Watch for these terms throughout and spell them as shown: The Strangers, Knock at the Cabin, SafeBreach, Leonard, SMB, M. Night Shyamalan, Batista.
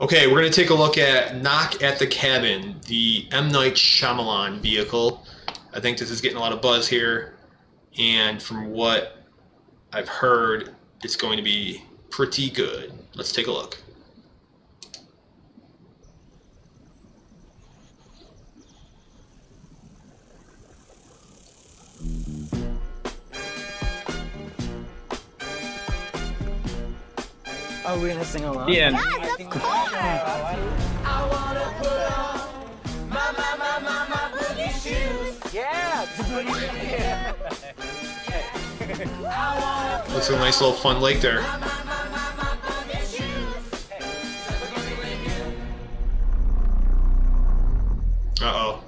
Okay, we're going to take a look at Knock at the Cabin, the M. Night Shyamalan vehicle. I think this is getting a lot of buzz here, and from what I've heard, it's going to be pretty good. Let's take a look. Are we gonna sing along? Yeah. Yes, of course. I wanna put on my boogie shoes. Yeah. Yeah. Looks like a nice little fun lake there. Uh-oh.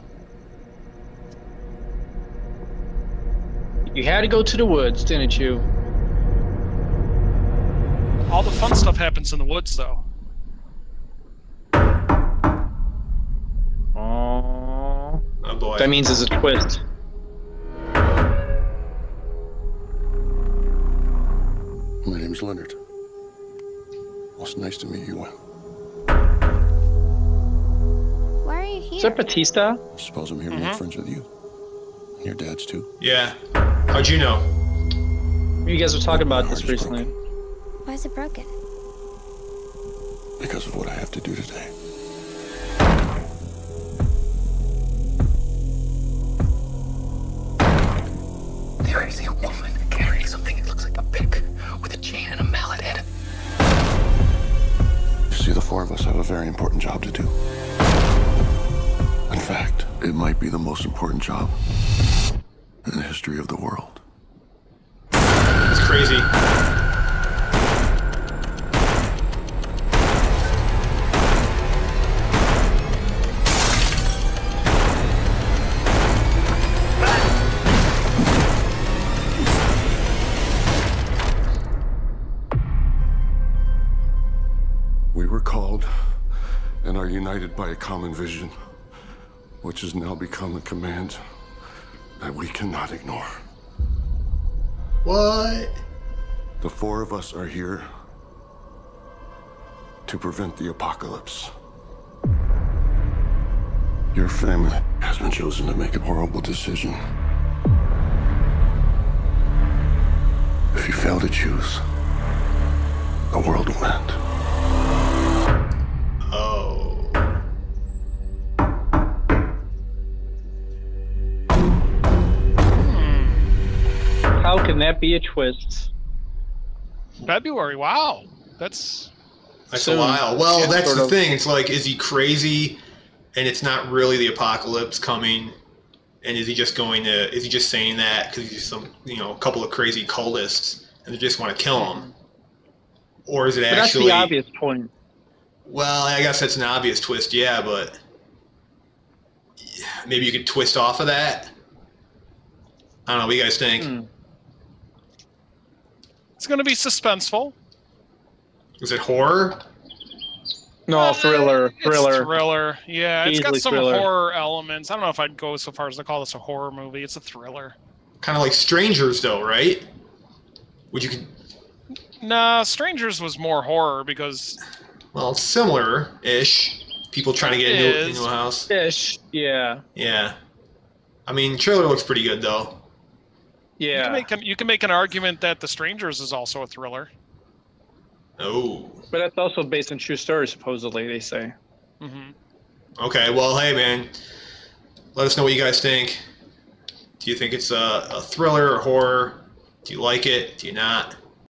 You had to go to the woods, didn't you? All the fun stuff happens in the woods, though. Oh boy! That means it's a twist. My name's Leonard. It's nice to meet you. Why are you here? Is that Batista? I suppose I'm here to make friends with you. And your dad's too. Yeah. How'd you know? You guys were talking about this recently. Why is it broken? Because of what I have to do today. There is a woman carrying something that looks like a pick with a chain and a mallet head. You see, the four of us have a very important job to do. In fact, it might be the most important job in the history of the world. It's crazy. We were called and are united by a common vision, which has now become a command that we cannot ignore. What? The four of us are here to prevent the apocalypse. Your family has been chosen to make a horrible decision. If you fail to choose, the world will end. How can that be a twist? February, wow. That's a while. Well, that's the thing. It's like, is he crazy? And it's not really the apocalypse coming. And is he just going to, is he just saying that because he's just some, you know, a couple of crazy cultists and they just want to kill him? Or is it actually. That's the obvious point. Well, I guess that's an obvious twist, yeah, but maybe you could twist off of that. I don't know. What do you guys think? Mm. It's going to be suspenseful. Is it horror? No, thriller. Thriller. Thriller. Yeah, it's got some horror elements. I don't know if I'd go so far as to call this a horror movie. It's a thriller. Kind of like Strangers, though, right? Would you? Nah, Strangers was more horror because. Well, similar-ish. People trying to get into a house. Ish. Yeah. Yeah. I mean, the trailer looks pretty good, though. Yeah. You can make an argument that The Strangers is also a thriller. Oh. But that's also based on true stories, supposedly, they say. Mm-hmm. Okay, well, hey, man. Let us know what you guys think. Do you think it's a thriller or horror? Do you like it? Do you not?